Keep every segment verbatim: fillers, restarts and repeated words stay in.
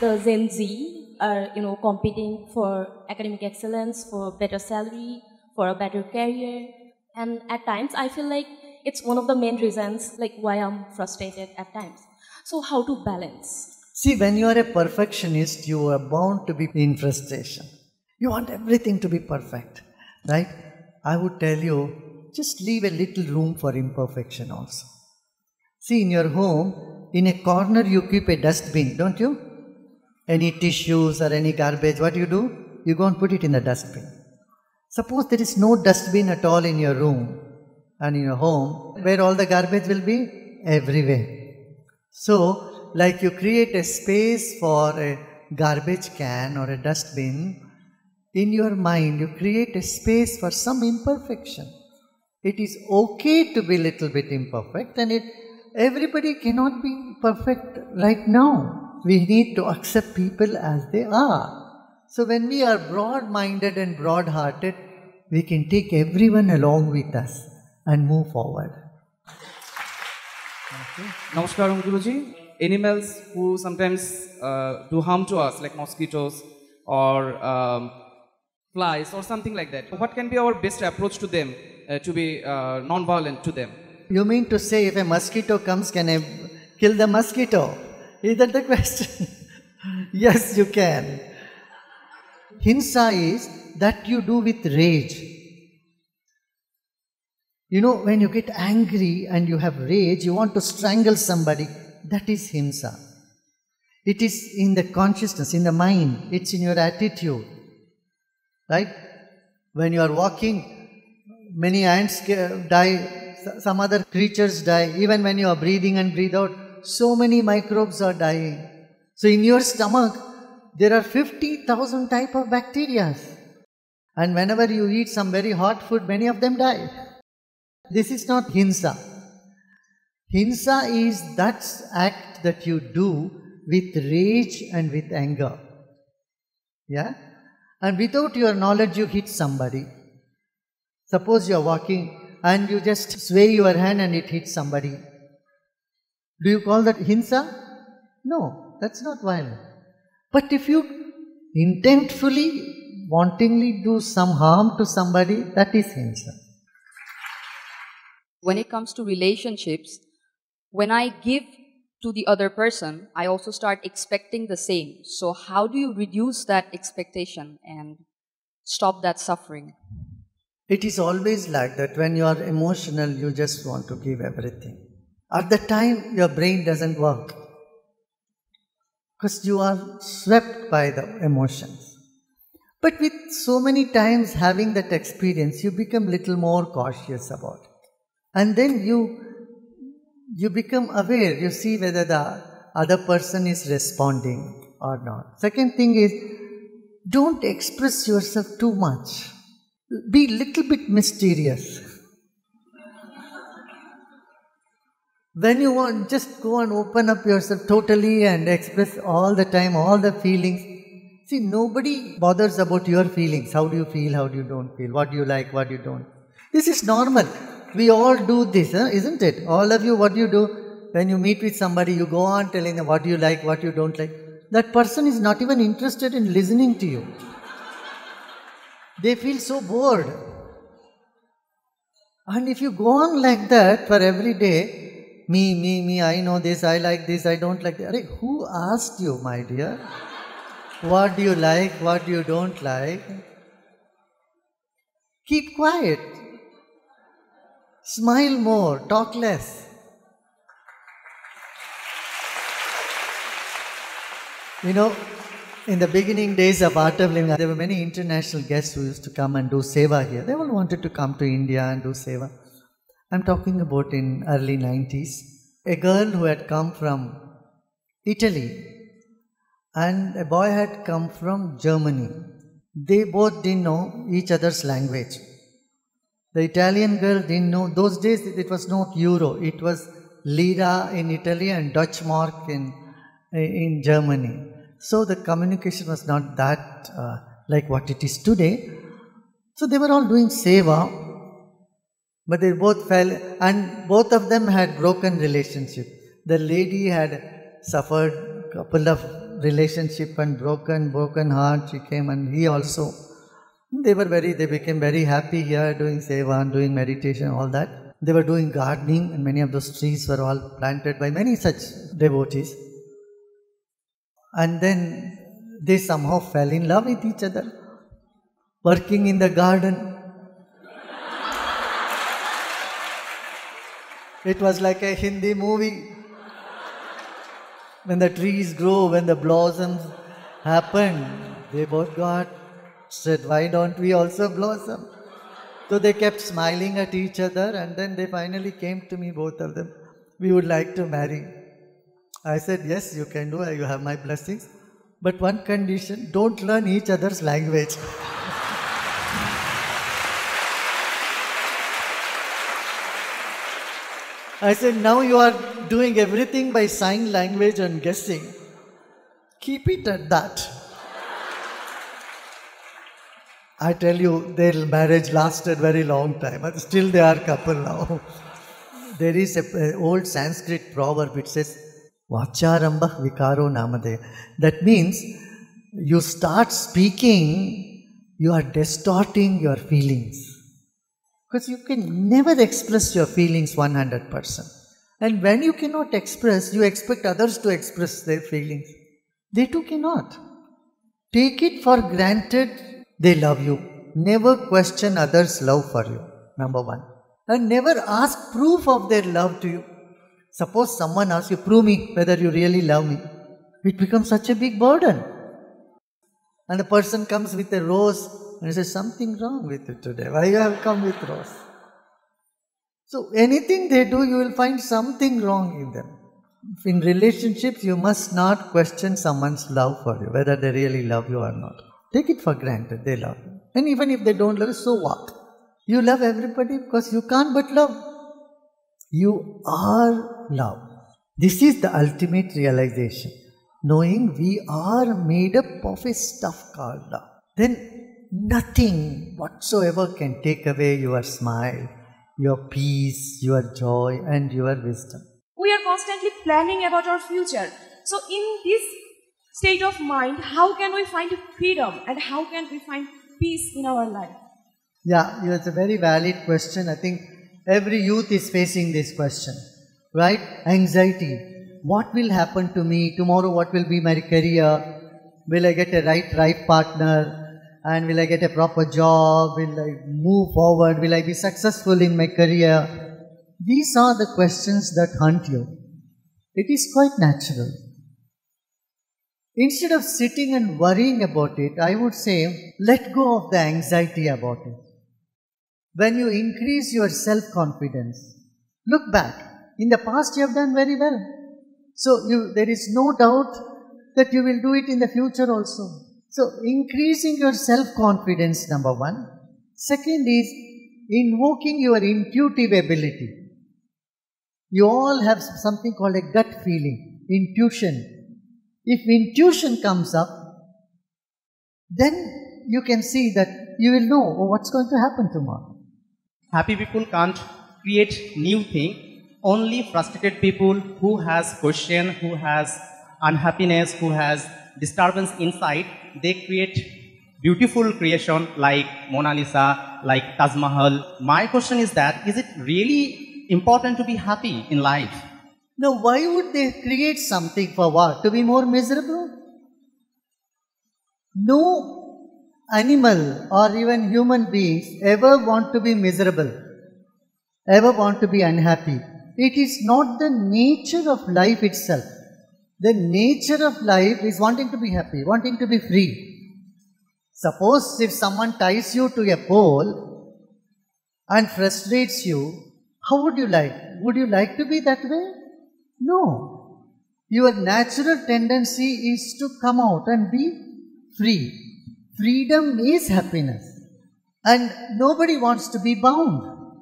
the Gen Z are, you know, competing for academic excellence, for better salary, for a better career. And at times, I feel like it's one of the main reasons like why I'm frustrated at times. So how to balance? See, when you are a perfectionist, you are bound to be in frustration. You want everything to be perfect, right? I would tell you, just leave a little room for imperfection also. See, in your home, in a corner you keep a dustbin, don't you? Any tissues or any garbage, what do you do? You go and put it in the dustbin. Suppose there is no dustbin at all in your room and in your home, where all the garbage will be? Everywhere. So, like you create a space for a garbage can or a dustbin, in your mind, you create a space for some imperfection. It is okay to be a little bit imperfect, and it everybody cannot be perfect right now. We need to accept people as they are. So when we are broad-minded and broad-hearted, we can take everyone along with us and move forward. Okay. Namaskaram Guruji. Animals who sometimes uh, do harm to us, like mosquitoes or um, flies or something like that. What can be our best approach to them uh, to be uh, non-violent to them? You mean to say if a mosquito comes, can I kill the mosquito? Is that the question? Yes, you can. Hinsa is that you do with rage. You know, when you get angry and you have rage, you want to strangle somebody, that is Hinsa. It is in the consciousness, in the mind, it's in your attitude. Right? When you are walking, many ants die, some other creatures die. Even when you are breathing and breathe out, so many microbes are dying. So in your stomach, there are fifty thousand type of bacteria. And whenever you eat some very hot food, many of them die. This is not Hinsa. Hinsa is that act that you do with rage and with anger. Yeah? And without your knowledge, you hit somebody. Suppose you are walking and you just sway your hand and it hits somebody. Do you call that Hinsa? No, that's not violent. But if you intentfully, wantingly do some harm to somebody, that is Hinsa. When it comes to relationships, when I give to the other person, I also start expecting the same. So how do you reduce that expectation and stop that suffering? It is always like that. When you are emotional, you just want to give everything. At that time, your brain doesn't work because you are swept by the emotions. But with so many times having that experience, you become a little more cautious about it. And then you You become aware, you see whether the other person is responding or not. Second thing is, don't express yourself too much. Be a little bit mysterious. When you want, just go and open up yourself totally and express all the time, all the feelings. See, nobody bothers about your feelings. How do you feel, how do you don't feel, what do you like, what do you don't. This is normal. We all do this, huh? Isn't it? All of you, what do you do? When you meet with somebody, you go on telling them what you like, what you don't like. That person is not even interested in listening to you. They feel so bored. And if you go on like that for every day, me, me, me, I know this, I like this, I don't like that. Who asked you, my dear? What do you like, what do you don't like? Keep quiet. Smile more, talk less. You know, in the beginning days of Art of Living, there were many international guests who used to come and do seva here. They all wanted to come to India and do seva. I'm talking about in early nineties. A girl who had come from Italy and a boy had come from Germany. They both didn't know each other's language. The Italian girl didn't know, those days it was not euro, it was lira in Italy and Dutch mark in, in Germany. So the communication was not that uh, like what it is today. So they were all doing seva, but they both fell and both of them had broken relationship. The lady had suffered a couple of relationship and broken, broken heart she came, and he also. They were very, they became very happy here doing seva, doing meditation, all that. They were doing gardening, and many of those trees were all planted by many such devotees. And then they somehow fell in love with each other, working in the garden. It was like a Hindi movie. When the trees grow, when the blossoms happen, they both got said, why don't we also blossom? So they kept smiling at each other, and then they finally came to me, both of them. We would like to marry. I said, yes, you can do it. You have my blessings. But one condition, don't learn each other's language. I said, now you are doing everything by sign language and guessing. Keep it at that. I tell you, their marriage lasted very long time. Still they are couple now. There is an old Sanskrit proverb which says, Vacharambha Vikaro Namade. That means, you start speaking, you are distorting your feelings. Because you can never express your feelings one hundred percent. And when you cannot express, you expect others to express their feelings. They too cannot. Take it for granted they love you. Never question others' love for you, number one. And never ask proof of their love to you. Suppose someone asks you, prove me whether you really love me. It becomes such a big burden. And the person comes with a rose and says, something wrong with you today. Why you have come with rose? So anything they do, you will find something wrong in them. In relationships, you must not question someone's love for you, whether they really love you or not. Take it for granted, they love you. And even if they don't love you, so what? You love everybody because you can't but love. You are love. This is the ultimate realization. Knowing we are made up of a stuff called love. Then nothing whatsoever can take away your smile, your peace, your joy and your wisdom. We are constantly planning about our future. So in this state of mind, how can we find freedom and how can we find peace in our life? Yeah, it's a very valid question. I think every youth is facing this question, right? Anxiety. What will happen to me? Tomorrow what will be my career? Will I get a right, right partner? And will I get a proper job? Will I move forward? Will I be successful in my career? These are the questions that haunt you. It is quite natural. Instead of sitting and worrying about it, I would say, let go of the anxiety about it. When you increase your self-confidence, look back. In the past, you have done very well. So you, there is no doubt that you will do it in the future also. So increasing your self-confidence, number one. Second is invoking your intuitive ability. You all have something called a gut feeling, intuition. If intuition comes up, then you can see that you will know oh, what's going to happen tomorrow. Happy people can't create new thing. Only frustrated people who has question, who has unhappiness, who has disturbance inside, they create beautiful creation like Mona Lisa, like Taj Mahal. My question is that, is it really important to be happy in life? Now, why would they create something for what? To be more miserable? No animal or even human beings ever want to be miserable, ever want to be unhappy. It is not the nature of life itself. The nature of life is wanting to be happy, wanting to be free. Suppose if someone ties you to a pole and frustrates you, how would you like? Would you like to be that way? No. Your natural tendency is to come out and be free. Freedom is happiness. And nobody wants to be bound.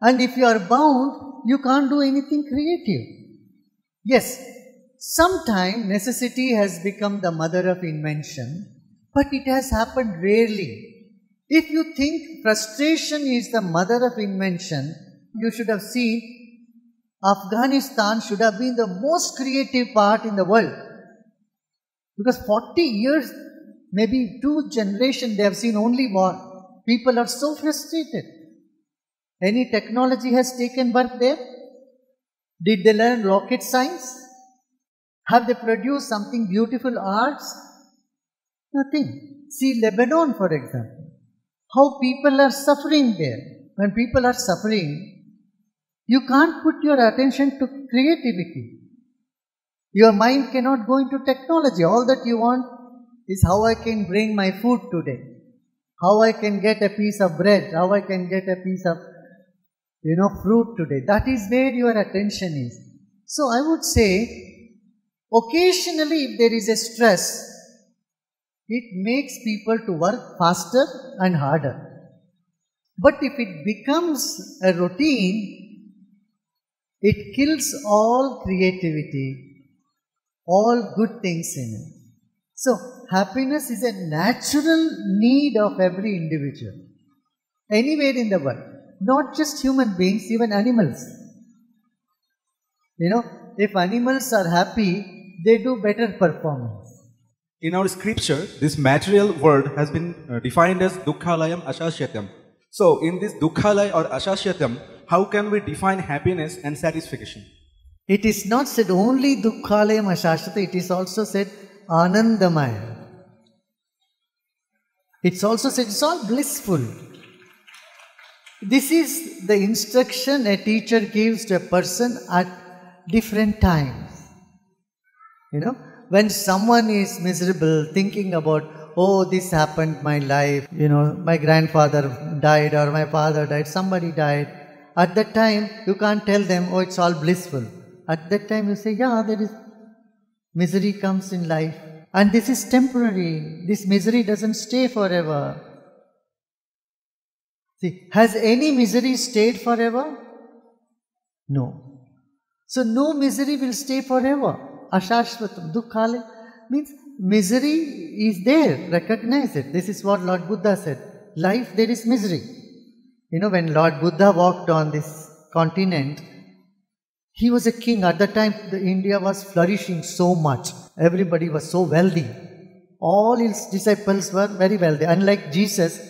And if you are bound, you can't do anything creative. Yes, sometimes necessity has become the mother of invention, but it has happened rarely. If you think frustration is the mother of invention, you should have seen Afghanistan should have been the most creative part in the world. Because forty years, maybe two generations, they have seen only war. People are so frustrated. Any technology has taken birth there? Did they learn rocket science? Have they produced something beautiful arts? Nothing. See Lebanon, for example. How people are suffering there. When people are suffering, you can't put your attention to creativity. Your mind cannot go into technology. All that you want is how I can bring my food today. How I can get a piece of bread. How I can get a piece of, you know, fruit today. That is where your attention is. So I would say, occasionally if there is a stress, it makes people to work faster and harder. But if it becomes a routine, it kills all creativity, all good things in it. So, happiness is a natural need of every individual, anywhere in the world. Not just human beings, even animals. You know, if animals are happy, they do better performance. In our scripture, this material world has been defined as Dukkhalayam Ashashyatam. So, in this Dukkhalaya or Ashashyatam, how can we define happiness and satisfaction? It is not said only Dukkhalayam Ashashyatam, it is also said Anandamaya. It's also said, it's all blissful. This is the instruction a teacher gives to a person at different times. You know, when someone is miserable, thinking about, oh, this happened my life, you know, my grandfather died or my father died, somebody died. At that time, you can't tell them, oh, it's all blissful. At that time, you say, yeah, there is misery comes in life. And this is temporary. This misery doesn't stay forever. See, has any misery stayed forever? No. So, no misery will stay forever. Ashashwatam dukkhale means misery is there, recognize it. This is what Lord Buddha said. Life, there is misery. You know, when Lord Buddha walked on this continent, he was a king. At that time, the India was flourishing so much. Everybody was so wealthy. All his disciples were very wealthy. Unlike Jesus,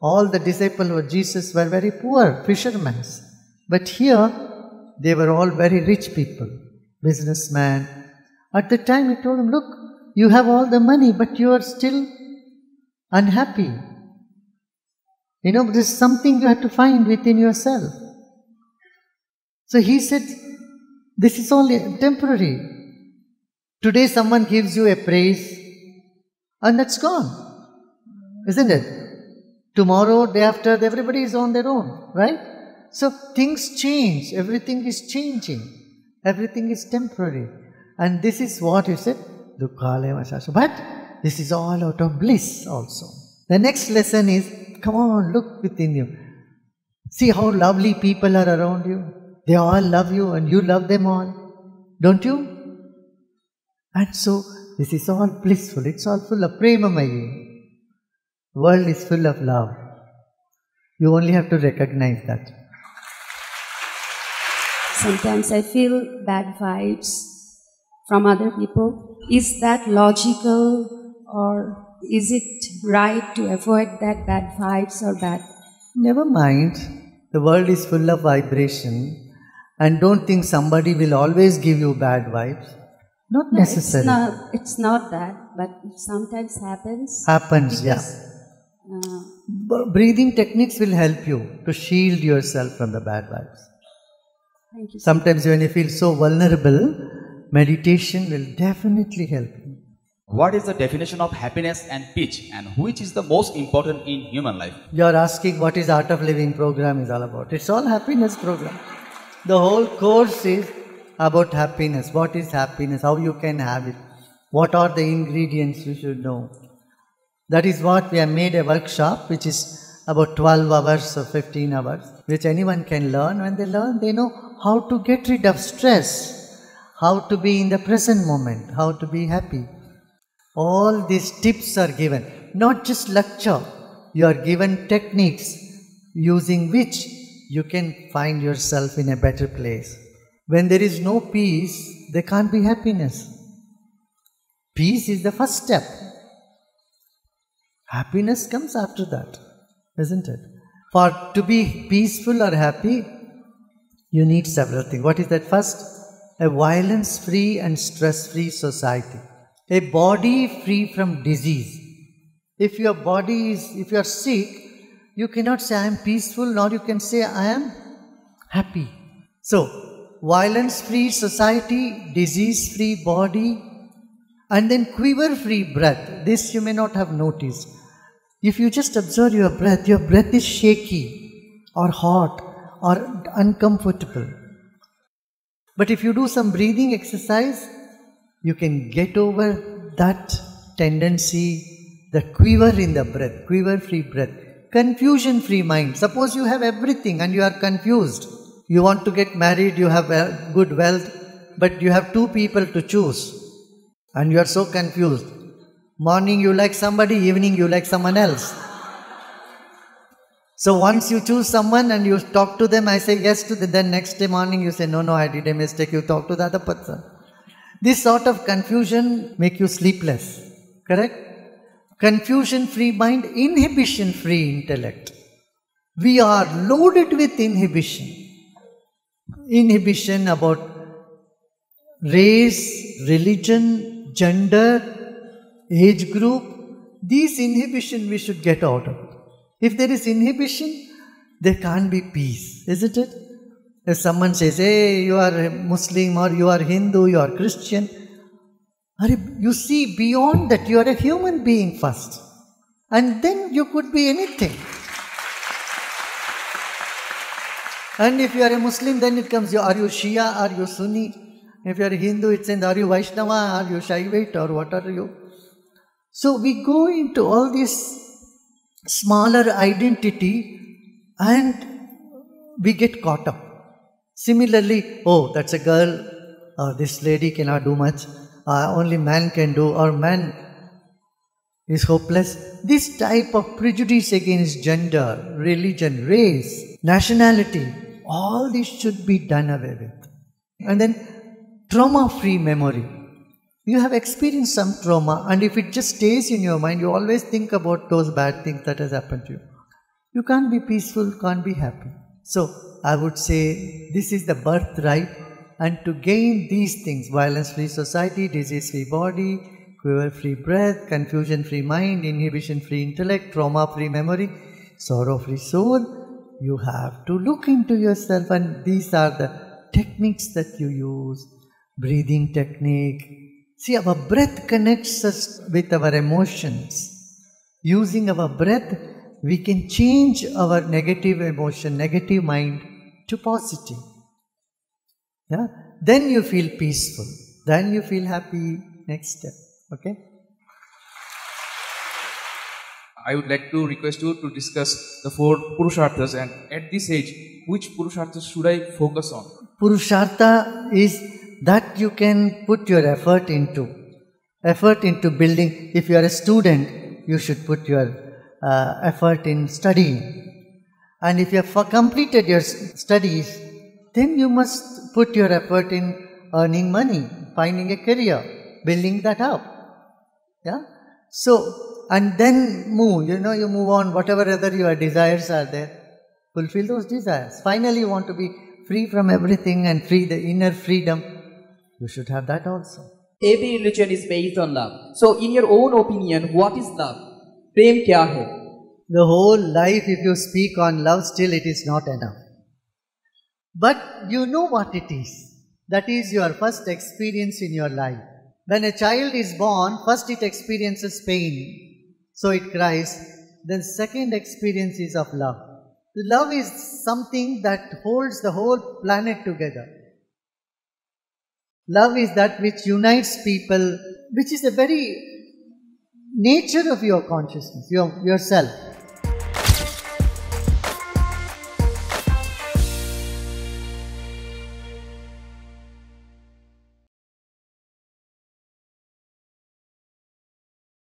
all the disciples of Jesus were very poor, fishermen. But here, they were all very rich people, businessmen. At the time, he told him, look, you have all the money, but you are still unhappy. You know, this is something you have to find within yourself. So he said, this is all temporary. Today someone gives you a praise and that's gone, isn't it? Tomorrow, day after, everybody is on their own, right? So things change, everything is changing, everything is temporary. And this is what you said. But this is all out of bliss also. The next lesson is, come on, look within you. See how lovely people are around you. They all love you and you love them all. Don't you? And so, this is all blissful. It's all full of premamayi. The world is full of love. You only have to recognize that. Sometimes I feel bad vibes from other people. Is that logical or is it right to avoid that bad vibes or bad? Never mind. The world is full of vibration and don't think somebody will always give you bad vibes. Not no, necessary. It's not, it's not that, but it sometimes happens. Happens, because, yeah. Uh, breathing techniques will help you to shield yourself from the bad vibes. Thank you. Sometimes when you feel so vulnerable, meditation will definitely help you. What is the definition of happiness and peace, and which is the most important in human life? You are asking what is Art of Living program is all about. It's all happiness program. The whole course is about happiness. What is happiness? How you can have it? What are the ingredients you should know? That is what we have made a workshop which is about twelve hours or fifteen hours, which anyone can learn. When they learn, they know how to get rid of stress. How to be in the present moment, how to be happy. All these tips are given, not just lecture. You are given techniques using which you can find yourself in a better place. When there is no peace, there can't be happiness. Peace is the first step. Happiness comes after that, isn't it? For to be peaceful or happy, you need several things. What is that first? A violence-free and stress-free society. A body free from disease. If your body is, if you are sick, you cannot say I am peaceful, nor you can say I am happy. So, violence-free society, disease-free body, and then quiver-free breath. This you may not have noticed. If you just observe your breath, your breath is shaky or hot or uncomfortable. But if you do some breathing exercise, you can get over that tendency, the quiver in the breath, quiver-free breath, confusion-free mind. Suppose you have everything and you are confused. You want to get married, you have good wealth, but you have two people to choose and you are so confused. Morning you like somebody, evening you like someone else. So once you choose someone and you talk to them, I say yes to them, then next day morning you say, no, no, I did a mistake, you talk to the other person. This sort of confusion make you sleepless, correct? Confusion-free mind, inhibition-free intellect. We are loaded with inhibition. Inhibition about race, religion, gender, age group. These inhibition we should get out of. If there is inhibition, there can't be peace, isn't it? If someone says, hey, you are Muslim or you are Hindu, you are Christian, you see beyond that you are a human being first. And then you could be anything. And if you are a Muslim, then it comes, are you Shia, are you Sunni? If you are a Hindu, it says, are you Vaishnava, are you Shaivite, or what are you? So we go into all these smaller identity and we get caught up. Similarly, oh, that's a girl, or this lady cannot do much, uh, only man can do, or man is hopeless. This type of prejudice against gender, religion, race, nationality, all this should be done away with. And then trauma-free memory. You have experienced some trauma, and if it just stays in your mind, you always think about those bad things that has happened to you. You can't be peaceful, can't be happy. So, I would say this is the birthright, and to gain these things, violence-free society, disease-free body, quiver-free breath, confusion-free mind, inhibition-free intellect, trauma-free memory, sorrow-free soul, you have to look into yourself, and these are the techniques that you use, breathing technique. See, our breath connects us with our emotions. Using our breath, we can change our negative emotion, negative mind to positive. Yeah? Then you feel peaceful. Then you feel happy. Next step. Okay? I would like to request you to discuss the four Purusharthas, and at this age, which Purushartha should I focus on? Purushartha is that you can put your effort into, effort into building. If you are a student, you should put your uh, effort in studying. And if you have completed your studies, then you must put your effort in earning money, finding a career, building that up. Yeah. So, and then move, you know, you move on, whatever other your desires are there, fulfill those desires. Finally, you want to be free from everything and free the inner freedom. You should have that also. Every religion is based on love. So, in your own opinion, what is love? Prem kya hai? The whole life, if you speak on love, still it is not enough. But you know what it is. That is your first experience in your life. When a child is born, first it experiences pain. So it cries. Then second experience is of love. Love is something that holds the whole planet together. Love is that which unites people, which is the very nature of your consciousness, your, yourself.